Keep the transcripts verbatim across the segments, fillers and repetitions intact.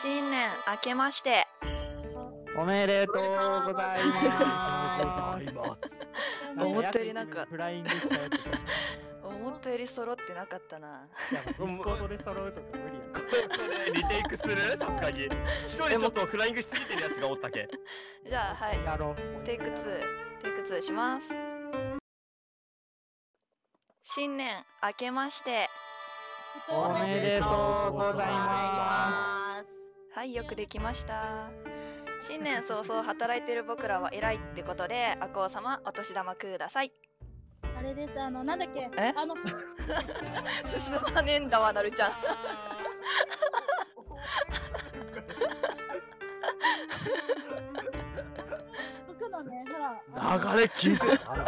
新年明けましておめでとうございます。思ったよりなんか思ったより揃ってなかったな。向こうで揃うとか無理やん。リテイクする？さすがに。一人ちょっとフライングしすぎてるやつがおったけ。じゃあはい。テイクツー、テイクツーします。新年明けましておめでとうございます。はい、よくできました。新年早々働いてる僕らは偉いってことで、あこうさまお年玉ください。あれです、あのなんだっけ、あの進まねえんだわ、なるちゃん。僕のね、ほら流れ聞いてない。何も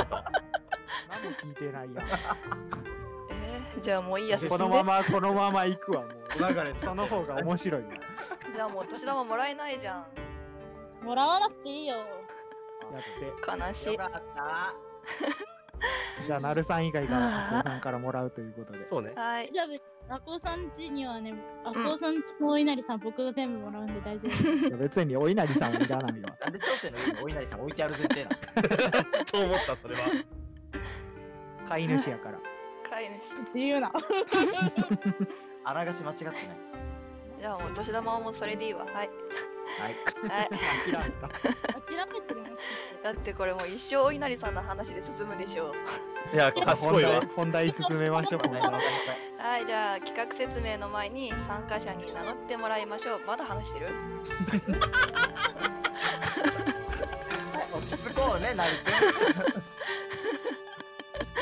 聞いてないや。えー、じゃあもういいや、進んで。このままこのまま行くわ、もう流れその方が面白い。じゃあもうお年玉もらえないじゃん。もらわなくていいよ。悲しい。じゃあなるさん以外があこうさんからもらうということで。そうね。はい。じゃああこうさん家にはね、あこうさん家のお稲荷さん僕が全部もらうんで大丈夫。別にお稲荷さんはいらないわ。なんで頂点の上にお稲荷さん置いてある前提なの。と思ったそれは。飼い主やから。飼い主って言うな。あらがし間違ってない。じゃあお年玉はもうそれでいいわ。はい。はい、諦めた。諦めてる。だってこれもう一生お稲荷さんの話で進むでしょう。いや、賢いわ。本題進めましょう。はい、じゃあ企画説明の前に参加者に名乗ってもらいましょう。まだ話してる？落ち着こうね、なるくん。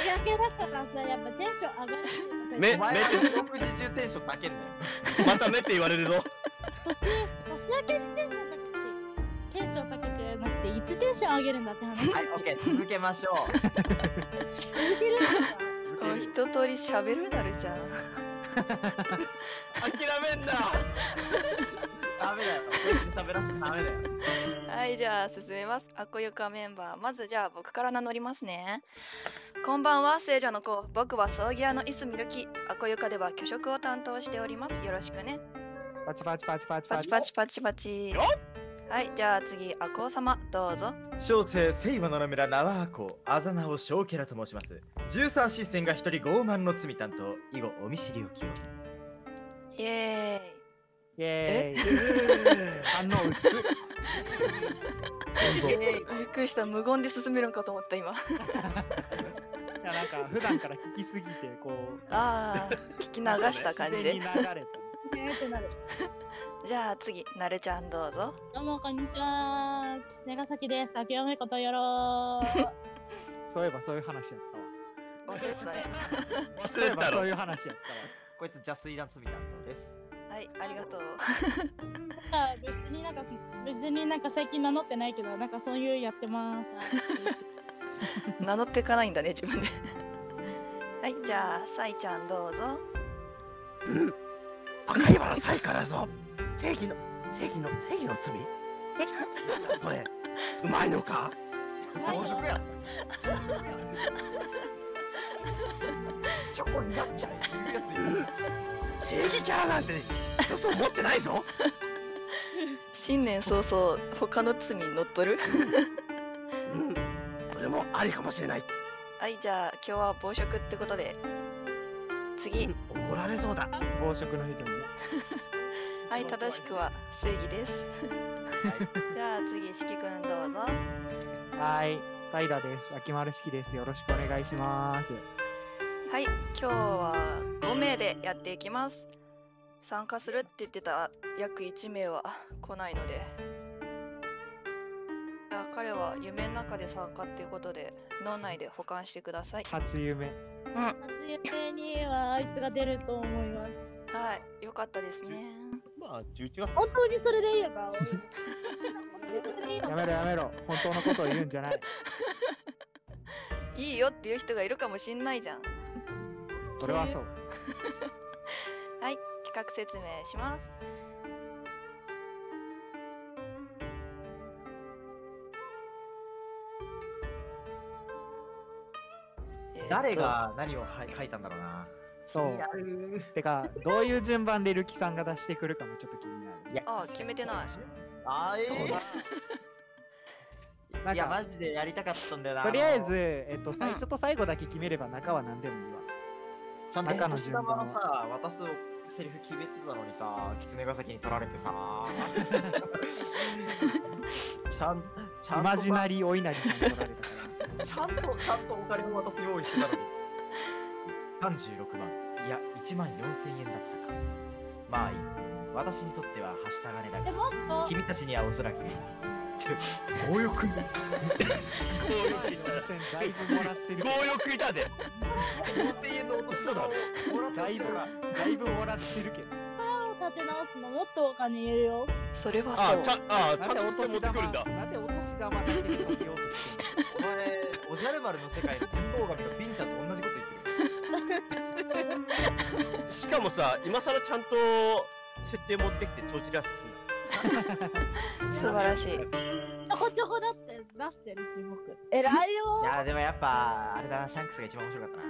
日焼けだからさ、やっぱテンション上がる。目、目って食事中テンション高けんね。また目って言われるぞ。年明けにテンション高くてテンション高くなくていつテンション上げるんだって話。はい、オッケー、続けましょう。続けるのか。一通り喋るなるちゃん。諦めんな。ダメだよ。食べなくてダメだよ。はい、じゃあ進めます。あこゆかメンバー、まずじゃあ僕から名乗りますね。こんばんは、聖者の子。僕は葬儀屋のいすみるき。あこゆかでは虚飾を担当しております。よろしくね。パチパチパチパチパチパチパチパチ。はい、じゃあ次、あこうさま、どうぞ。小生、聖魔の村、ナワーコ、あざなお、ショウケラと申します。十三神仙が一人傲慢の罪担当、以後、お見知りおきを。イエーイ。イエーイ。反応薄い。びっくりした、無言で進めるのかと思った、今。いや、なんか、普段から聞きすぎて、こう。ああ、聞き流した感じで。じゃあ次、なるちゃんどうぞ。どうもこんにちは、きすねがさきです。あけおめことよろ。そういえばそういう話やったわ。忘れてたね。忘れてたろ。そういう話やったわ。こいつ邪水断罪担当です。はい、ありがとう。別になんか別になんか最近名乗ってないけど、なんかそういうやってます。名乗ってかないんだね自分で。はい、じゃあさいちゃんどうぞ。うん。赤いバラサイカだぞ。正義の正義の正義の罪。それうまいのか。同色や。チョコになっちゃう。正義キャラなんてそう思ってないぞ。新年早々他の罪に乗っ取る。うん、それもありかもしれない。はい、じゃあ今日は暴食ってことで。次、おられそうだ。暴食の人に。はい、正しくは正義です。じゃあ次、しきくんどうぞ。はい、タイラです。あきまるしきです。よろしくお願いします。はい、今日はご名でやっていきます。参加するって言ってた約いち名は来ないので。じゃあ彼は夢の中で参加っていうことで脳内で保管してください。初夢。うん、初夢にはあいつが出ると思います。はい、良かったですね。まあじゅういちがつ。本当にそれでいいのか。やめろやめろ、本当のことを言うんじゃない。いいよっていう人がいるかもしんないじゃん。それはそう。はい、企画説明します。誰が何を書いたんだろうな。そう。てかどういう順番でルキさんが出してくるかもちょっと気になる。いやあ決めてない。ああええー。いやマジでやりたかったんだよな。とりあえずえっと最初と最後だけ決めれば中は何でもいいわ。ちゃんと中の順番はさ渡すセリフ決めてたのにさ狐ヶ崎に取られてさ。ちゃんちゃんとイマジナリーお稲荷に取られたから。ちゃんとちゃんとお金を渡す用意してたのに。さんじゅうろくまんいやいちまんよんせんえんだったか。まあいい、私にとってははした金だが君たちにはおそらく強欲にだいぶもらってる強欲いたでよんせんえんの落としだだだいぶだいぶもらってるけど腹を立て直すのもっとお金入れるよ。それはそう。あちゃあちゃんと持ってくるんだ。なんで落とし玉だけで持ってようとしてるの。お前おじゃる丸の世界の天動学のビンちゃんと同じこと言ってる。しかもさ、今さらちゃんと設定持ってきて帳尻合わせすんだ。素晴らしい。ちょこちょこだって出してるし、僕偉いよ。いやでもやっぱあれだな、シャンクスが一番面白かったな。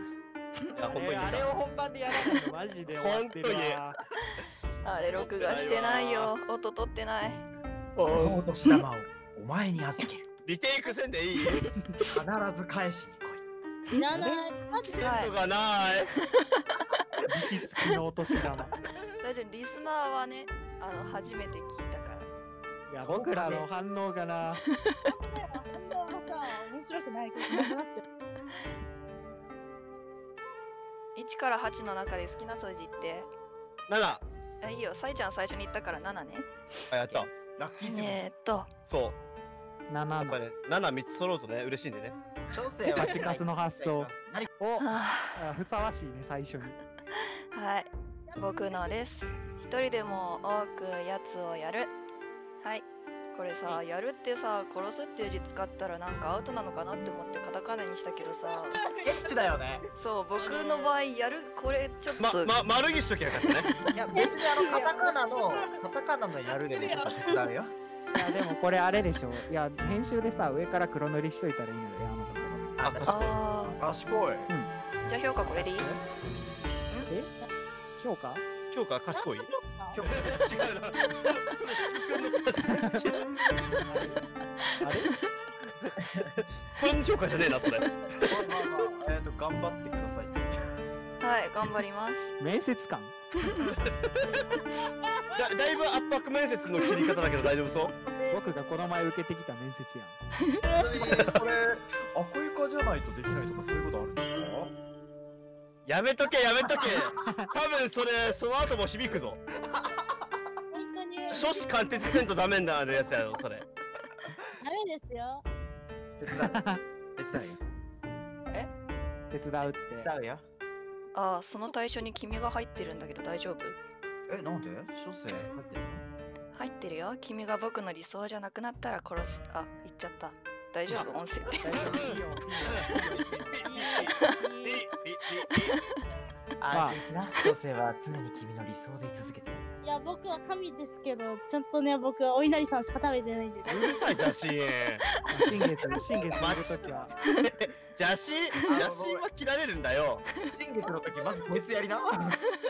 いや本当にあれを本番でやらないとマジで終わってるわ。あれ録画してないよ、音取ってない。お年玉をお前に預ける。リテイクせんでいい。必ず返しに来い。いらない。セットがない。リスナー落とし玉。大丈夫、リスナーはね、あの初めて聞いたから。いや僕らの反応がな。反応がさ、面白くないけどなくなっちゃう。一から八の中で好きな数字って。七。あ、いいよ、さいちゃん最初に言ったから七ね。あ、やった。ラッキーね。えっと。そう。七の七三つ揃うとね嬉しいんでね。調整はチカスの発想。お、ふさわしいね最初に。はい、僕のです。一人でも多くやつをやる。はい、これさやるってさ殺すっていう字使ったらなんかアウトなのかなって思ってカタカナにしたけどさ。エッチだよね。そう僕の場合やるこれちょっと。まま丸にしときゃよかったね。いや別にあのカタカナのカタカナのやるでも手伝うよ。いやでもこれあれでしょ。いや編集でさ上から黒塗りしといたらいいのよ。あのところ。ああ賢い。じゃあ評価これでいい？え？評価？評価賢い？違うな。あれ？これの評価じゃねえなそれ。えっと頑張ってください。はい頑張ります。面接官。だ, だいぶ圧迫面接の切り方だけど大丈夫そう。僕がこの前受けてきた面接やん。これアコイカじゃないとできないとかそういうことあるんですか？やめとけやめとけ。多分それその後も響くぞ。書士貫徹せんとダメなやつやろそれ。ダメですよ。手伝う手伝うよ。え？手伝うって。手伝うよ。ああその対象に君が入ってるんだけど大丈夫？え、なんで？書生入ってるの？入ってるよ。君が僕の理想じゃなくなったら殺す。あ、言っちゃった。大丈夫？音声って。あ、書生は常に君の理想で続けてる。いや、僕は神ですけど、ちゃんとね、僕はお稲荷さんしか食べてないんで。うるさい、邪神。新月の新月の時は。邪神、邪神は切られるんだよ。新月の時、まずこいつやりな。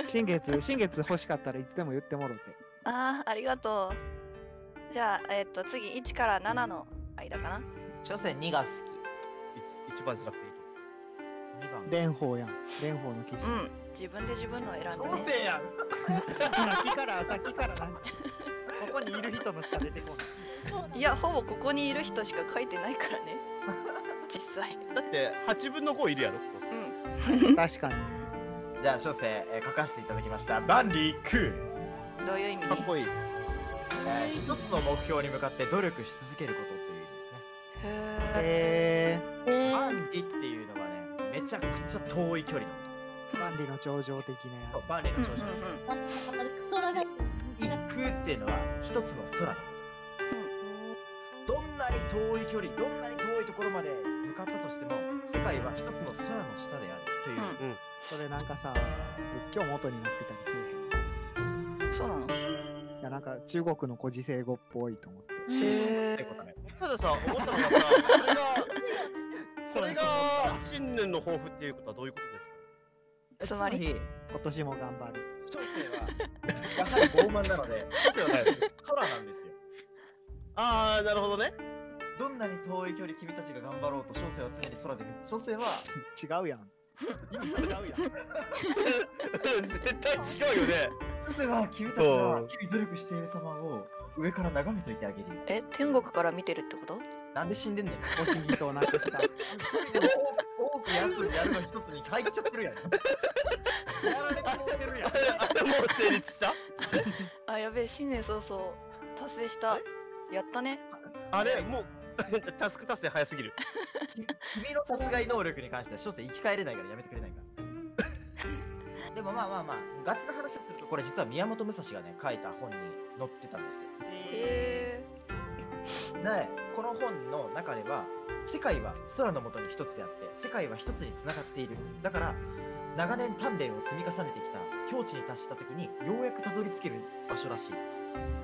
新月、新月欲しかったらいつでも言ってもろって。ああ、ありがとう。じゃあ、えっと、次いちからななの間かな。所詮にが好き。一番じゃなくていい。蓮舫やん。蓮舫の記事。うん。自分で自分の選んでね。所詮やん。さっきから、さっきからなんか。ここにいる人のしか出てこない。いや、ほぼここにいる人しか書いてないからね。実際。だって、はちぶんのごいるやろ。うん。確かに。じゃあ書生、えー、書かせていただきましたバンディクー。どういう意味？かっこいい。えー、一つの目標に向かって努力し続けることっていう意味ですね。へえー。バンディっていうのはね、めちゃくちゃ遠い距離のこと。バンディの頂上的なやつ。バンディの頂上。クソ長い。行くっていうのは一つの空のこと。どんなに遠い距離、どんなに遠いところまで向かったとしても、世界は一つの空の下であるという。うんうん、それなんかさ、仏教元になってたりする。そうなの？いやなんか中国の古事成語っぽいと思って。へえ。たださ、思ったのがさ、それがそれが新年の抱負っていうことはどういうことですか？つまり今年も頑張る。小生はまさに傲慢なので小生は空なんですよ。ああ、なるほどね。どんなに遠い距離君たちが頑張ろうと小生は常に空で見る。小生は違うやん。違うやん。絶対違うよね。小生は君たちが日々努力している様を上から眺めといてあげる。え、天国から見てるってこと？なんで死んでんねん。おしぎとなくした。多くやつやるの一つに入っちゃってるやん。やられてもってるやん。あ、もう成立した？あ、やべえ、新年早々達成した。やったね。あれもう。タスク達成早すぎる。君の殺害能力に関しては小生生き返れないからやめてくれないか。でもまあまあまあガチな話をするとこれ実は宮本武蔵がね書いた本に載ってたんですよ。へえ。ね、この本の中では世界は空の下に一つであって世界は一つにつながっている。だから長年鍛錬を積み重ねてきた境地に達した時にようやくたどり着ける場所らしい。へ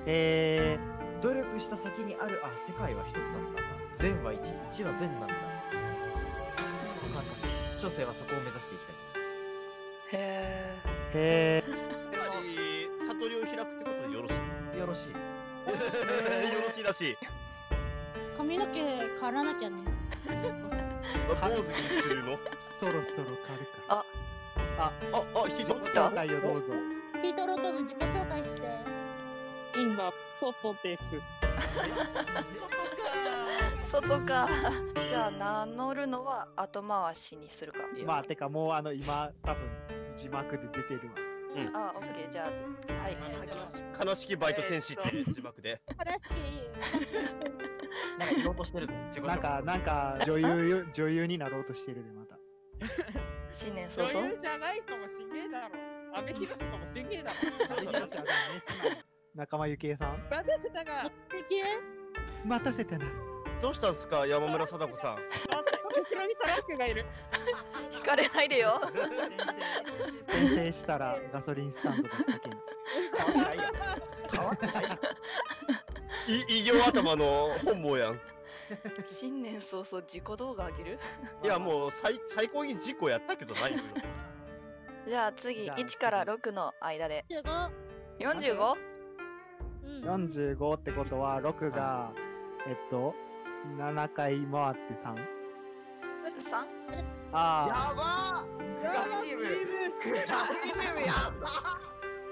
え。努力した先にある、あ、世界は一つだったんだ。善は一、一は善なんだ。小生はそこを目指していきたいと思います。へえ。へえ。つまり悟りを開くってことでよろしい。よろしい。よろしいらしい。髪の毛刈らなきゃね。坊主にするの？そろそろ刈るか。あ、あ、あ、あ、ひどい。どうだよ、どうぞ。ピートロトム自己紹介して。今外です。外か。じゃあ名乗るのは後回しにするか。まあてかもうあの今多分字幕で出てるわ。うん、ああオッケー、じゃあはい書きます。悲しきバイト戦士っていう字幕で。悲しき。なんか言おうとしてるぞ。なんかなんか女優女優になろうとしてるでまた。新年早々。女優じゃないかもしれないだろ。阿部寛かもしれないだろ。仲間由紀恵さん。待たせたが。待たせたな。どうしたんすか、山村貞子さん。後ろにトラックがいる。引かれないでよ。転生したらガソリンスタンドだったけん。変わんないや。変わんないや。異形頭の本望やん。新年早々自己動画あげる？いやもう最最高に事故やったけどないよ。じゃあ次一から六の間で。四十五。よんじゅうごってことはろくがえっとななかい回って さん？ さん？ あーやばー、クラフィムクラフィムやば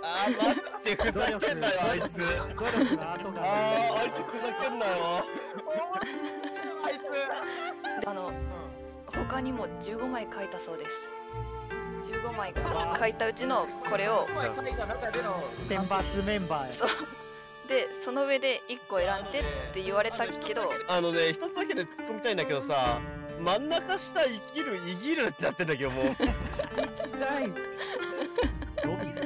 あー待って、ふざけんなよあいつ。あああいつふざけんなよあいつ。あの他にもじゅうごまい書いたそうです。じゅうごまい書いたうちのこれを選抜メンバーや。そうで、その上でいっこ選んでって言われたけど、あのね、一つだけで突っ込みたいんだけどさ、真ん中下生きる生きるってなってんだけど、もう生きないロビー月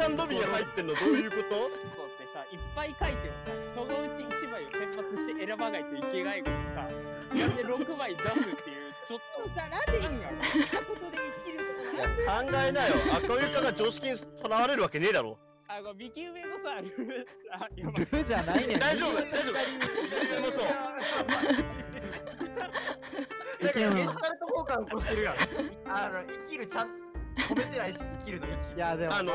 間ロビーが入ってんのどういうこと？そうってさ、いっぱい書いてもさ、そのうちいちまいを選抜して選ばないといけないからさ、なんでろくまい出すっていうちょっとさ、なんでいいんやろことで生きるとか考えなよ。赤床が常識にとらわれるわけねえだろ。あの右上のさ、ルーさ、やばい。ルーじゃないね。大丈夫、大丈夫。右上もそう。なんかメンタルと効果を起こしてるやん。あの生きるちゃんと褒めてないし、生きるの生き。いやでもあの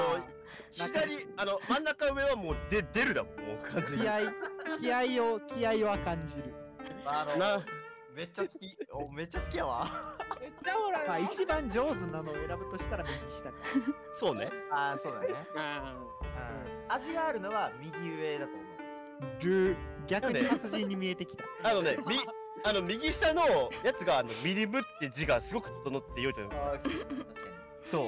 左あの真ん中上はもうで出るだもん、もう完全に。気合気合を気合は感じる。あのなめっちゃ好き、おめっちゃ好きやわ。まあ一番上手なのを選ぶとしたら右下か。そうね。ああそうだね。味があるのは右上だと思う。ルー逆に達人に見えてきた。あのね、みあの右下のやつがあのミリムって字がすごく整って良いと思う。ああ確かに。そう。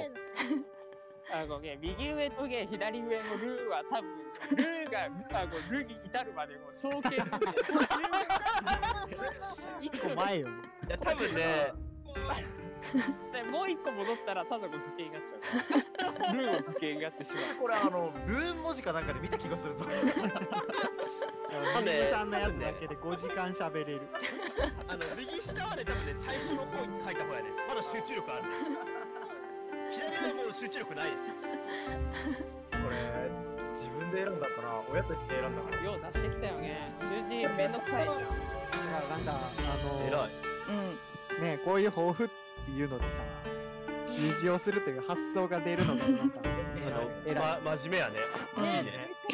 あのね、右上とね左上のルーは多分ルーがあのルーに至るまでもう証券。一個前よ。いや多分ね。もう一個戻ったらただの図形になっちゃう。ルーン図形になってしまう。これあのルーン文字かなんかで見た気がするぞ。右さんのやつだけでごじかん喋れる。あの右下はね多分ね最初の方に書いた方やね。まだ集中力ある。左はもう集中力ない。これ自分で選んだから、親と言って選んだから。よう出してきたよね。習字めんどくさいじゃん。なんかあの。偉い。うん。ねえ、こういう抱負っていうのでさ、二乗するという発想が出るのがなんかえらい、ま、真面目やね。ね、か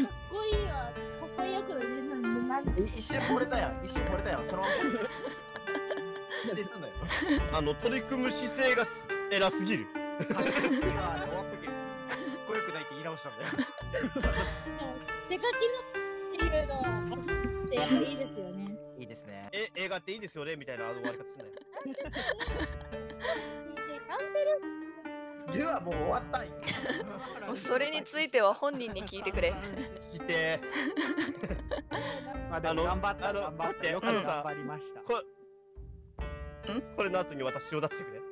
っこいいわ。かっこいい役の入れるのになんで一瞬惚れたやん、一瞬惚れたやん、そのまま出たんだよ。あの取り組む姿勢が偉すぎる。あれ終わったけどかっこよくないって言い直したんだよ。出かけるっていうのはやっぱいいですよね。いいですね。え、映画っていいですよねみたいな終わり方すんだよ。ではもう終わったんよ。もうそれについては本人に聞いてくれ。聞いて。あの頑張った頑張ってよかった頑張りました。これ、これの後に私を出してくれ。うん、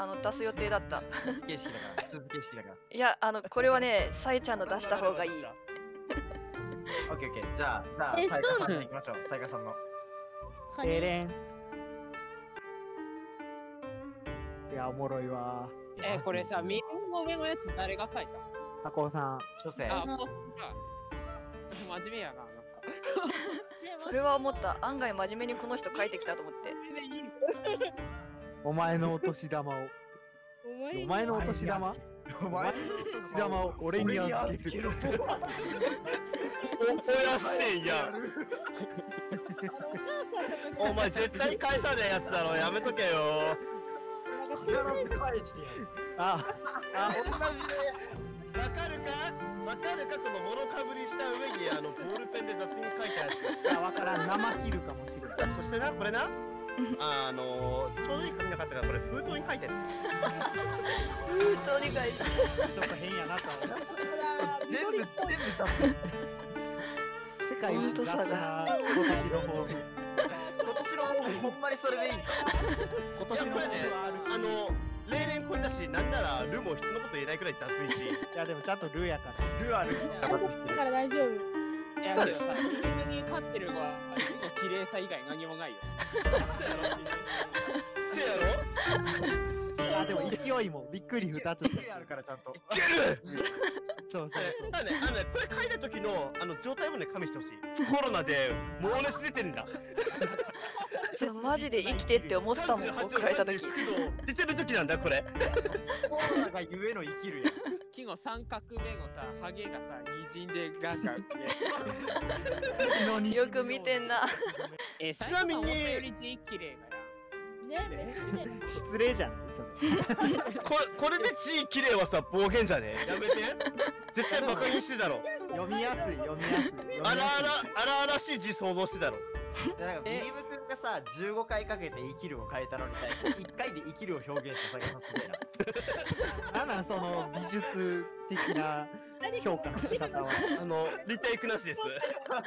あの出す予定だった。形式だから、スープ形式だから。いや、あのこれはね、さえちゃんの出した方がいい。オッケーオッケー。じゃあさあさえかさんの行きましょう。さえかさんの。えれん。いや、おもろいわ。え、これさ、みんな上のやつ誰が書いた？タコさん。女性。あ、真面目やな。それは思った。案外真面目にこの人書いてきたと思って。お前のお年玉を。お前のお年玉？お前のお年玉を俺に預ける。怒らしてんやん。お前絶対返さないやつだろ。やめとけよ。こちらの世界一でやる。ああ、同じで。わかるかわかるか、この物かぶりした上にあのボールペンで雑に書いたやつ。あ、わからん。生切るかもしれない。そしてな、これな、あのちょうどいい紙なかったからこれ封筒に書いてる。封筒に書いてる。ちょっと変やなと思う。全部全部出す。世界一だな。今年の方もほんまにそれでいいんだ。今年の方はあの例年これだし、なんならルも人のこと言えないくらい雑いし。いやでもちゃんとルやから。ルある。だから大丈夫。いやでもさ、ルに勝ってるはルの綺麗さ以外何もないよ。せやろ。あでも勢いもびっくり二つ。あるからちゃんと。いける。そうそう。だね、あのね、これ書いた時のあの状態もね加味してほしい。コロナで猛烈出てるんだ。マジで生きてって思ったもん。僕書いた時出てる時なんだこれ。これがゆえの生きるや。木の三角目のさハゲがさ滲んでガンガン。よく見てんな。え、ちなみに失礼じゃん。これこれで字綺麗はさ暴言じゃねえ。やめて。絶対バカにしてだろ。読みやすい読みやすい。あらあらあららしい字想像してだろ。なんかビリブ君がさじゅうごかいかけて生きるを変えたのに対していっかいで生きるを表現したさがな。なんなんその美術的な評価の仕方は。あのリテイクなしです。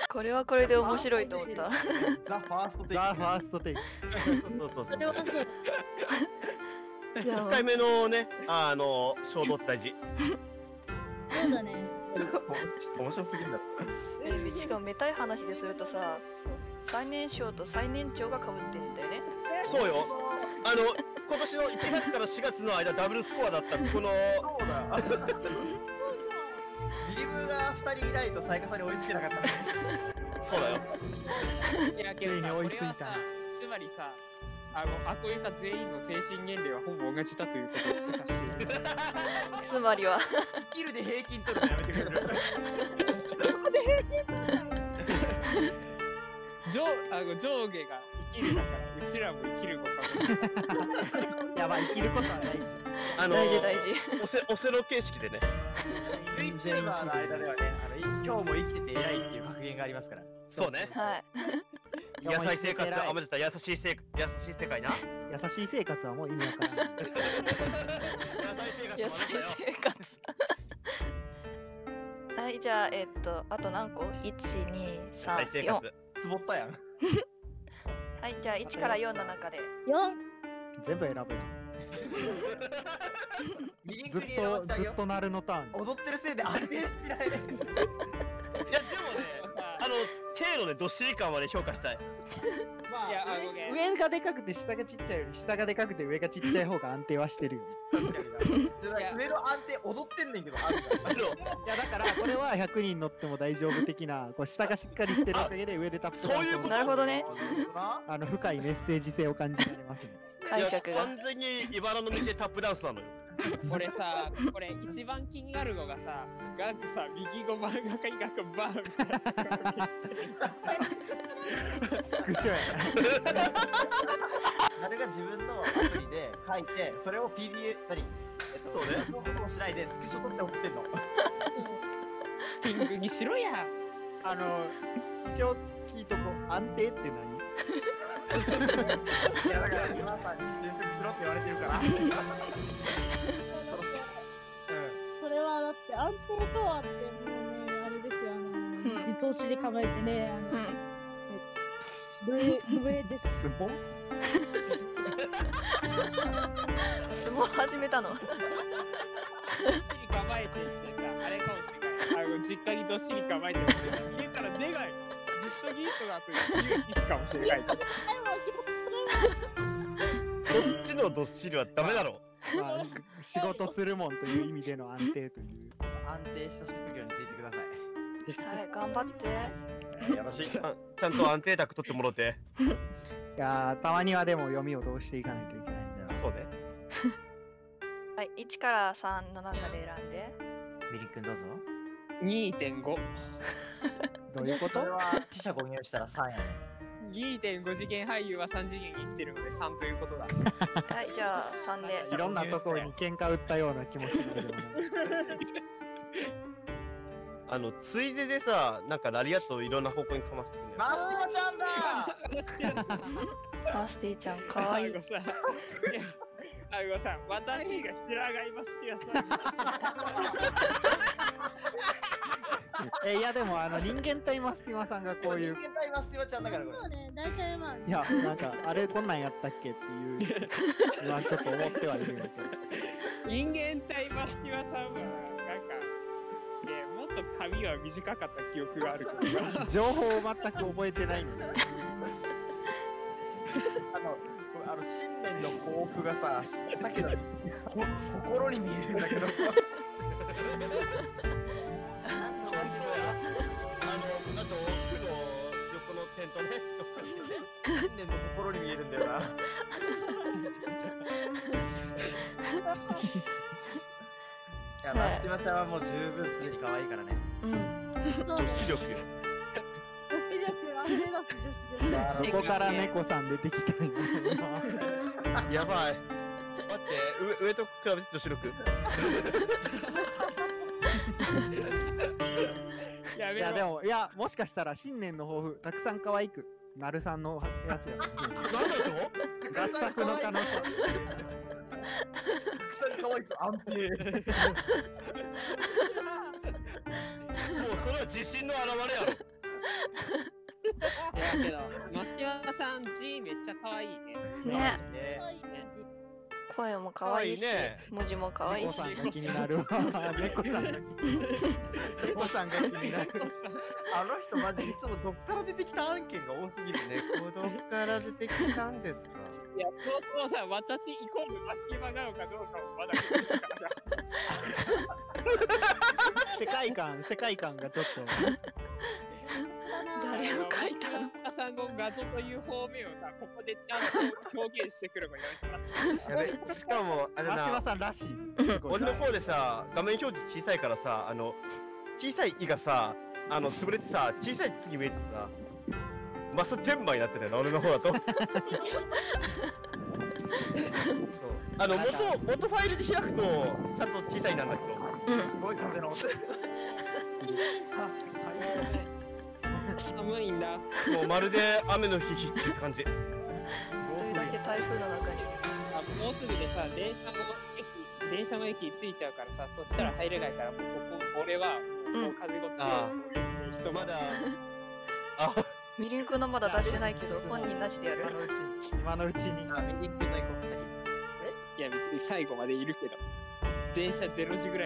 これはこれで面白いと思った。ザファーストテイク。ザファーストテイク。そうそうそうそう。いっかいめのね、あの衝動大事。そうだね。面白すぎるんだ。え、しかもめたい話でするとさ。最年少と最年長が被ってんだよね。そうよ。あの今年のいちがつからしがつの間ダブルスコアだったこの。そうだ。ビリブがふたりいないとさえかさんに追いつけなかった。そうだよ。いやけどさ、これはさ、つまりさ、あのアコユタ全員の精神年齢はほぼ同じだということを示唆している。つまりは。スキルで平均取るのやめてくれる。どこで平均取るの？上あの上下が生きるだからうちらも生きる子かも。やばい、生きることは大事。あのー、大事大事。オセオセロ形式でね。ユーチューバーの間ではね、あの今日も生きてて偉いっていう格言がありますから。そうね。はい。優しい生活はあまじた優しいせ優しい世界な。優しい生活はもう意味わからない。優しい生活。はいじゃあえっとあと何個？一二三四。つぼったやん。はい、じゃあいちからよんの中でよん全部選ぶやん。ずっとずっとなるのターン踊ってるせいで安定してない。いやでもね、あの程度でどっしり感まで評価したい。まあ上がでかくて下がちっちゃいより下がでかくて上がちっちゃい方が安定はしてるよ。確かに上の安定踊ってんねんけど。いやだからこれはひゃくにん乗っても大丈夫的な、こう下がしっかりしてるおかげで上でタップする。そういうこと。なるほどね。あの深いメッセージ性を感じられますね。解釈が完全に茨の道でタップダンスなのよ。俺さ、これ一番気になるのがさ、ガンクさ、右ご真ん中にガクバンみたいな。スクショや。あれが自分のアプリで書いて、それを ピーディーエフ なり、えっと、そうね。そのことをしないでスクショ取って送ってんの。ピンクにしろや。あの、一応聞いとこ、安定って何？いやだから今さ就職しろって言われてるから。それはだって安定とはってもうねあれですよ、あの、うん、自動詞に構えてね、あの、うん、えっと、ブエです。スボ？スボ始めたの。どっしり構えてってさ、あれかもしれない。あの実家にどっしり構えてる。家から出ない。ずっとギートだという意識かもしれない。こっちのどっしりはダメだろ。まあ、仕事するもんという意味での安定という安定した職業についてください。はい、頑張って。よろしい。ちゃんと安定卓取ってもろて。いや、たまにはでも読みをどうしていかないといけないんだよ。そうね。はい、一から三の中で選んで。ミリ君どうぞ。にてんご。どういうこと？これは死者誤入したらさんやね。にてんご 次元俳優はさん次元に生きてるのでさんということだ。はい、じゃあさんで。いろんなところに喧嘩売ったような気持ちになる。あの、ついででさ、なんかラリアットをいろんな方向にかましてくれ。マスティちゃんだー。マスティちゃんかわいい。あごさん、私が白髪今好きや。いやでもあの人間対マスティマさんがこういう人間対マスティマちゃんだからこれ。そうね、大体まあ。いやなんかあれこんなんやったっけっていうのはちょっと思ってはいるんだけど。人間対マスティマさんはなんか、ね、もっと髪は短かった記憶があるから。情報を全く覚えてないんだ。あの。あの新年の抱負がさ、知ったけど心に見えるんだけどさ。あのマジか。あのあと横のテントね。新年の心に見えるんだよな。いや、マスティマさんはもう十分すでに可愛いからね。うん。女子力。ここから猫さん出てきたい。やばい。待って、上と比べて女子力。いやでもいやもしかしたら新年の抱負たくさん可愛くなるさんのやつや。なんだと？合作の可能性。たくさん可愛く安定。もうそれは自信の表れやろ。いやけど、マスティマさん G めっちゃ可愛いね。ね。声も可愛いし、文字も可愛いし。猫さんが気になるわ。猫さん。猫さんが気になる。あの人マジいつもどっから出てきた案件が多すぎるね。どっから出てきたんですか。いや、そうそうさ、私イコールマスティマなのかどうかもまだ。世界観、世界観がちょっと。誰を描いたの？さんの画像という方面をさ、ここでちゃんと表現してくるのやめてもらって。しかもあれな。マスティマさんらしい。俺の方でさ、画面表示小さいからさ、あの小さい「い」がさ、あの潰れてさ、小さい「次」見えてさ、マス天馬になってるな、俺の方だと。そう。あの元元ファイルで開くとちゃんと小さいなんだけど。すごい風の音。あ、はい。寒いんだ。もうまるで雨の日って感じ。どれだけ台風の中に。あ、もうすぐでさ、電車の駅、電車の駅着いちゃうからさ、そしたら入れないから、もうここ俺はもう風ごと。ああ、人まだ。あ、ミリン君のまだ出してないけど、本人なしでやる。今のうちに。あ、ミリン君の行こう先。え？いや別に最後までいるけど、電車れいじぐらいまでやる。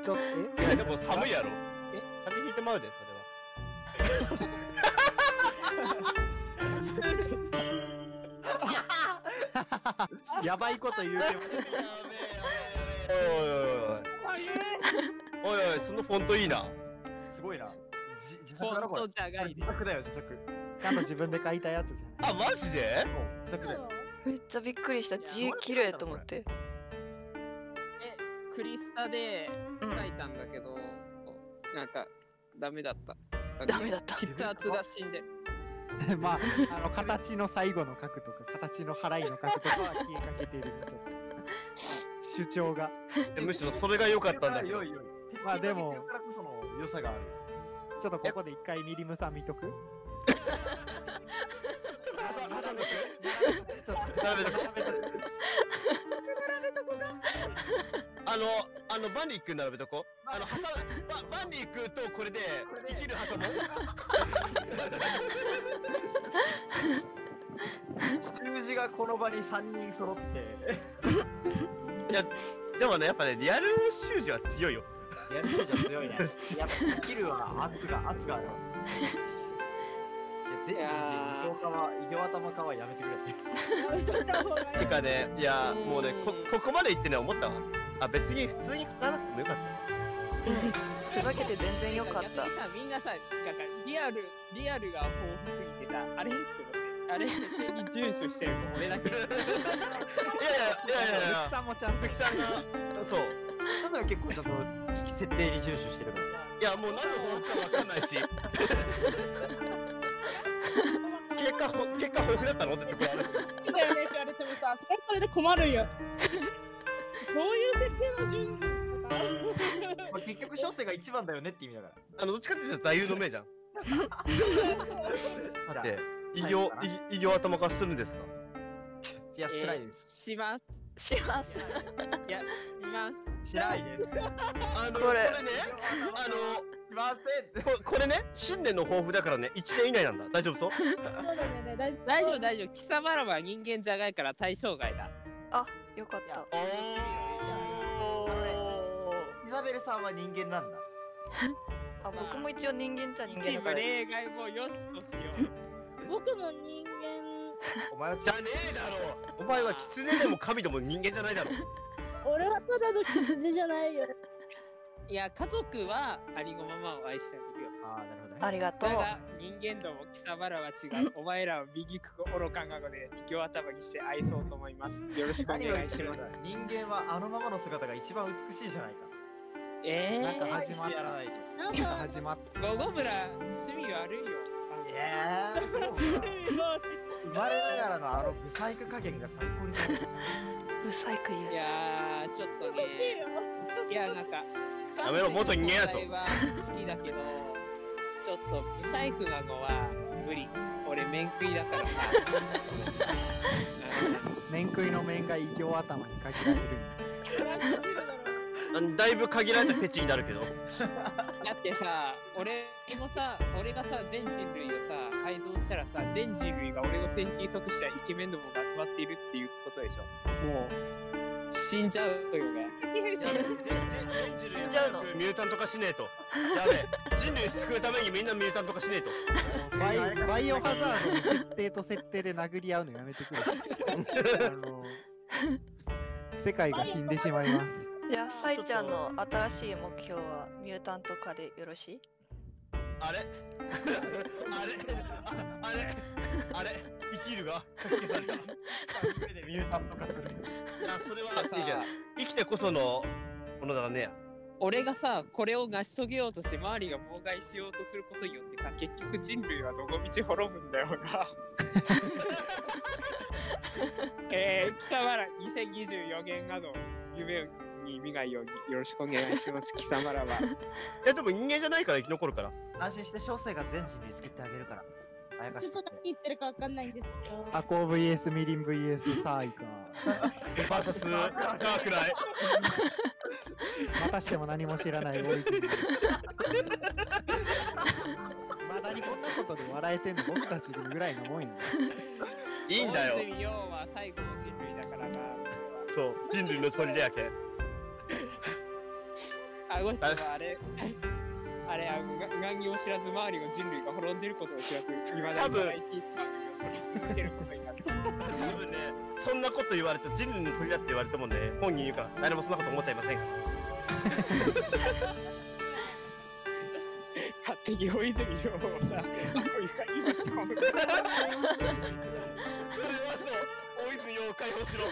あ、ちょっと。いやでも寒いやろ。え、風邪ひいてまうでそれ。やばいこと言うても。おいおいおいおい、そのフォントいいな。すごいな。自作だろこれ。フォントじゃがい。自作だよ自作。ちゃんと自分で書いたやつじゃん。あ、マジで？自作だよ。めっちゃびっくりした。字綺麗と思って。クリスタで書いたんだけど、うん、なんかダメだったダメだった筆圧が死んでまあ、あの形の最後の角とか形の払いの角とかは消えかけているみたいな主張がむしろそれが良かったんだけど、まあでも良さがある。ちょっとここで一回ミリムさん見とく。あのあのバンリー君並べとこ。あのバンリー君とこれで生きるハサモ。数字がこの場にさんにん揃って。いやでもねやっぱねリアル習字は強いよ。リアル習字は強いね。やっぱ生きるは圧が圧がある。いやー、イギョ頭かはやめてくれて。てかね、いやもうね、ここまで行ってね、思ったわ。あ、別に普通に書かなくてもよかった。ふざけて全然よかった。みんなさ、リアル、リアルが豊富すぎてさ、あれって思って、あれって住所してるの俺だけ。いやいやいやいや。さんもちゃんときさんが、そう。ちょっと結構ちゃんと設定に住所してるから。いやもう何の本かわかんないし。結果結果豊富だったのってとこあるし。そうだよねって言われてもさ、それはそれで困るよ。どういう設定の重視ですか。結局小生が一番だよねって意味だから。あのどっちかっていうと座右の銘じゃん。だって異業異業頭化するんですか。いやしないです。しますします。いやしますしないです。あのこれねあの。これね、新年の抱負だからね、いちねん以内なんだ。大丈夫そう？大丈夫大丈夫。貴様らは人間じゃないから対象外だ。あ、よかった。イザベルさんは人間なんだ。あ、僕も一応人間じゃ人間だから。チーム例外もよしとしよう。僕も人間。お前はじゃねえだろ。お前は狐でも神でも人間じゃないだろ。俺はただの狐じゃないよ。いや家族はありごままを愛してあげるよ。ああなるほどね。ありがとう。だが人間ども貴様らは違う。お前らを右く愚かなので異教頭にして愛そうと思います。よろしくお願いします。人間はあのままの姿が一番美しいじゃないか。ええー。なんか始まらない。なんか始まった。ゴゴブラ趣味悪いよ。いやー。生まれながらのあのブサイク加減が最高に。ブサイク言う。いやーちょっとね。いやなんか。やめろ、元人間やぞ。好きだけど、ちょっと不細工なのは無理。俺面食いだからさ。面食いの面が異教頭に限られる。だいぶ限られたペチになるけど。だってさ、俺もさ、俺がさ、全人類をさ、改造したらさ、全人類が俺の線に即したイケメンどもが集まっているっていうことでしょ。もう。死んじゃうよね。死んじゃうの。ミュータント化しねえと。やべえ。人類救うためにみんなミュータント化しねえと。バイバイオハザードの設定と設定で殴り合うのやめてくれ。あの世界が死んでしまいます。じゃあサイちゃんの新しい目標はミュータント化でよろしい？あれ？あれ？あれ？あれ？生きるが消された。ミュータント化する。それはさ、生きてこそのものだね。俺がさ、これを成し遂げようとして周りが妨害しようとすることによってさ、結局人類はどこ道滅ぶんだよな。えー、貴様らにせんにじゅうよねんなど夢に見ないようによろしくお願いします。貴様らは。え、でも人間じゃないから生き残るから。安心して小生が全人に救ってあげるから。ちょっと何言ってるかわかんないんですけど。アコー ブイエス ミリン ブイエス サーイか。バーサスカークライ。またしても何も知らない。まだにこんなことで笑えてんの僕たちぐらいのもんよ。いいんだよ。要は最後の人類だからな。そう、人類の砦やけ。あ、ごめんなさい。あれ。あれは何にも知らず周りの人類が滅んでることを知らず未だに生き続けることになる。多分ね、そんなこと言われて人類の鳥だって言われたもんね、本人言うから誰もそんなこと思っちゃいません。勝手に大泉洋をさ、それはそう、大泉洋を解放しろ。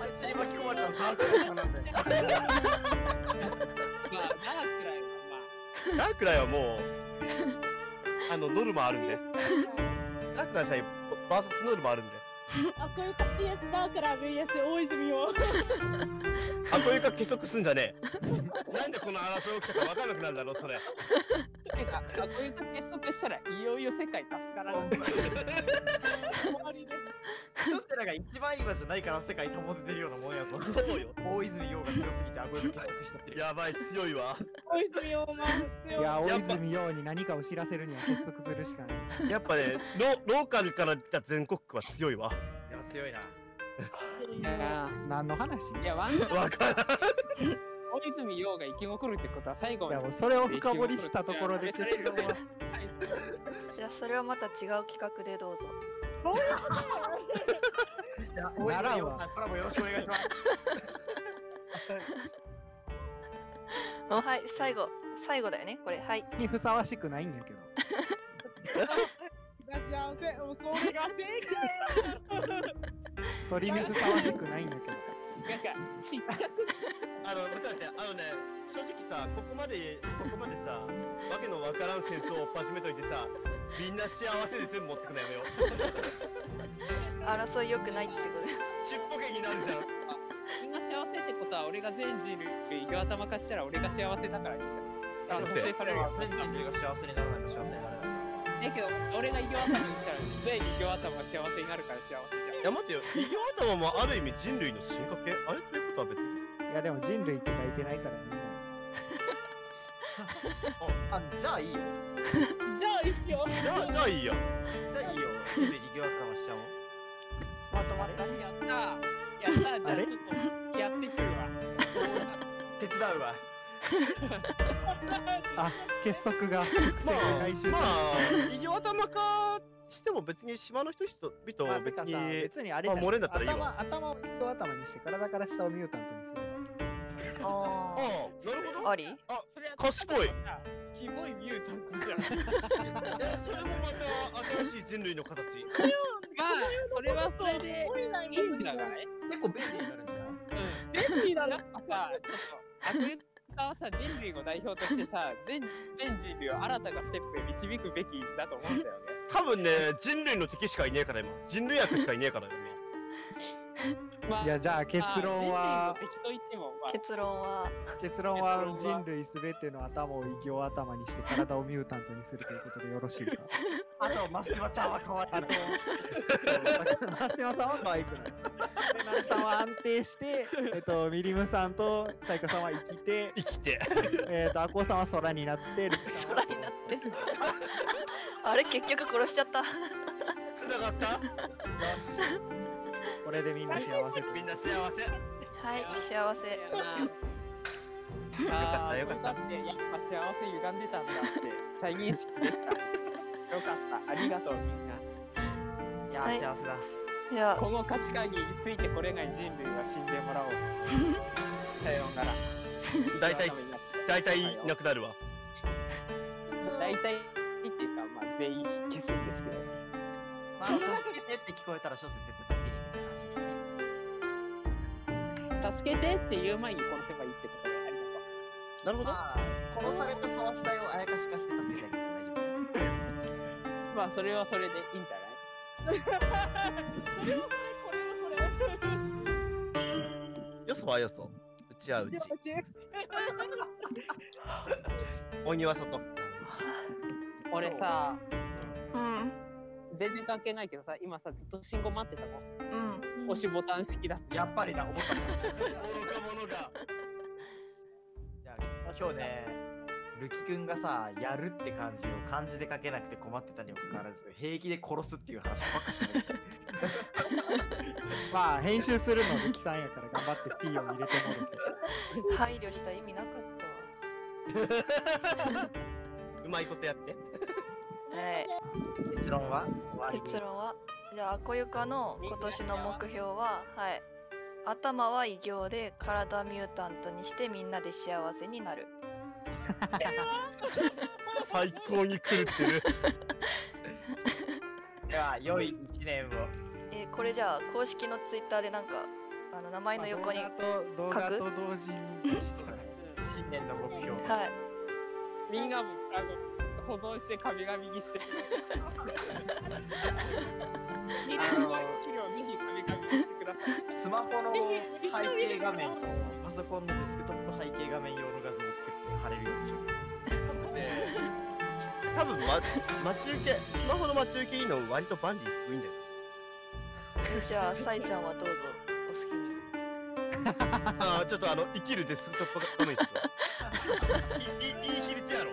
あいつに巻き込まれたのダークライトなんで。まあダークライはまあダークライはもうあのノルマあるんで。ダークライさえバーサスノルマあるんで。あこゆか ブイエス ダークライ ブイエス 大泉を。あこゆか結束すんじゃねえ。なんでこの争い起きたかわからなくなるんだろうそれ。てかあこゆか結束したらいよいよ世界助からなくなる。終わりで。そしたらが一番今じゃないから世界保ててるようなもんやぞ。そうよ。大泉洋が強すぎてあごゆか結束しちゃってる。やばい強いわ。大泉洋が強い。いや大泉洋に何かを知らせるには結束するしかない。やっぱねロローカルから来た全国区は強いわ。いや強いな。いや何の話？いやワンチャン。わからん。大泉洋が生き残るってことは最後まで。いやそれを深掘りしたところで。じゃあそれをまた違う企画でどうぞ。じゃあ、大泉洋さんからもよろしくお願いします。はい、最後、最後だよね、これ、はい。にふさわしくないんやけど。幸せ、もうそれが正解。鳥にふさわしくないんだけど。なんか、ちっちゃく。あの、ちょっと待って、あのね、正直さ、ここまで、ここまでさ、わけのわからん戦争を始めといてさ。みんな幸せで全部持ってくのやめよう。争い良くないってこと。ちっぽけになるじゃん。みんな幸せってことは俺が全人類が頭化したら俺が幸せだからいいじゃん。達成されるよ。全人類が幸せにならないと幸せにならない。だけど俺が異形頭にしたら全異形頭が幸せになるから幸せじゃん。いや待ってよ、異形頭もある意味人類の進化系あれっていうことは別に。いやでも人類って書いてないからみんな。ああじゃあいいよ。じゃあいいよ。じゃあじゃあいいよ。じゃあいいよ。それで異形頭しちゃおう。まとまったね。やった。やった。じゃあちょっとやってくるわ。手伝うわ。あ結束が。まあまあ異形頭化しても別に島の人々は別に別にあれじゃん。漏れんだったらいいわ。頭頭を頭にして体から下をミュータントにする。ああ、なるほど。あり？あ、賢い。キモいミュータントじゃん。それもまた新しい人類の形。まあ、それはそれでいいんじゃない？結構便利になるんじゃない？便利だな。なんかさ、ちょっとアフリカはさ、人類の代表としてさ、全全人類を新たなステップへ導くべきだと思うんだよね。多分ね、人類の敵しかいねえから今。人類悪しかいねえからよね。いやじゃあ結論は結論は結論は人類すべての頭を異形頭にして体をミュータントにするということでよろしいか。あとマステマちゃんは可愛い。マステマさんは可愛くない。マステマは安定してえっとミリムさんとサイカさんは生きて生きてえっとアコウさんは空になってる。空になってる。あれ結局殺しちゃった。繋がった。これでみんな幸せ。みんな幸せ。はい、幸せ。よかったよかった。やっぱ幸せ歪んでたんだって再認識できた。よかった。ありがとうみんな。いや幸せだ。いやこの価値観についてこれない人類は死んでもらおう。さようなら。大体大体いなくなるわ。大体っていうかまあ全員消すんですけど。まあ助けてって聞こえたら諸説絶対。助けてっていう前に殺せばいいってことでありがとう。なるほど。殺されたその死体をあやかし化して助けてあげると大丈夫。まあそれはそれでいいんじゃない？それはそれこれはこれ。よそはよそ。うちはうち。お庭外。俺さ、うん、全然関係ないけどさ、今さずっと信号待ってたもん。うん。押しボタン式だってやっぱりな思った愚か者が。今日ねるきくんがさやるって感じを漢字で書けなくて困ってたにもかかわらず平気で殺すっていう話ばっかしてる。まあ編集するのるきさんやから頑張って P を入れてもらって配慮した意味なかった。うまいことやって。はい。結論は結論はじゃあ、あこゆかの今年の目標は、はい、頭は異形で体ミュータントにしてみんなで幸せになる。最高に狂ってる。では、良い一年を。えー、これじゃあ公式のツイッターでなんかあの名前の横に書く、まあ、動画と動画と同時に新年の目標、はい、みんなもあの保存して神々にしてみんなの資料をぜひ神々にしてください。スマホの背景画面とパソコンのデスクトップ背景画面用の画像を作って貼れるようにしますで多分、ま、待ち受けスマホの待ち受けいいの割とバンディ低いんだよ。じゃあサイちゃんはどうぞお好きに。ああちょっとあの生きるデスクトップがダメです。いいいい比率やろ。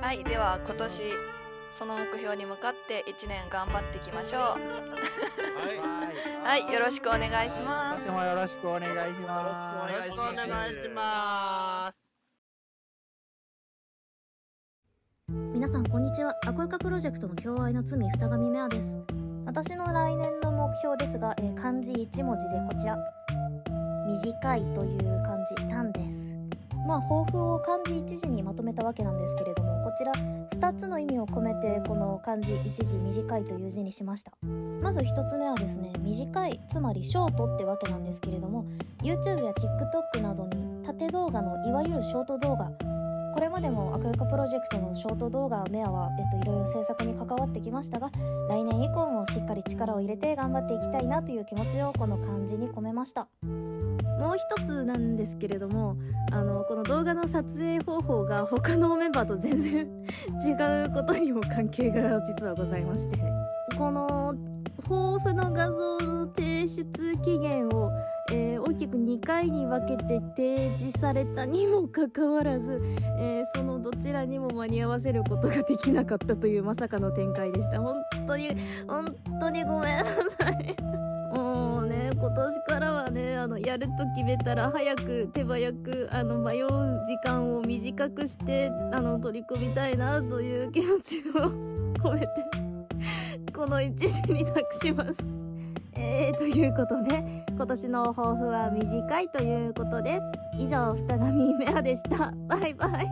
はいでは今年その目標に向かっていちねん頑張っていきましょう。はいはいよろしくお願いします。今年もよろしくお願いします。よろしくお願いします。皆さんこんにちは。アコイカプロジェクトの共愛の罪二神メアです。私の来年の目標ですが、えー、漢字いち文字でこちら短いという漢字短です。まあ抱負を漢字一字にまとめたわけなんですけれども、こちらふたつの意味を込めてこの漢字一字短いという字にしました。まずひとつめはですね、短いつまりショートってわけなんですけれども、 YouTube や TikTok などに縦動画のいわゆるショート動画、これまでもアコユカプロジェクトのショート動画メアは、えっと、いろいろ制作に関わってきましたが、来年以降もしっかり力を入れて頑張っていきたいなという気持ちをこの漢字に込めました。もう一つなんですけれども、あのこの動画の撮影方法が他のメンバーと全然違うことにも関係が実はございまして、この抱負の画像の提出期限を、えー、大きくにかいに分けて提示されたにもかかわらず、えー、そのどちらにも間に合わせることができなかったというまさかの展開でした。本当に本当にごめんなさい。もうね今年からはね、あのやると決めたら早く手早くあの迷う時間を短くしてあの取り組みたいなという気持ちを込めてこの一字に託します。えー、ということで今年の抱負は短いということです。以上二神メアでした。バイバイ。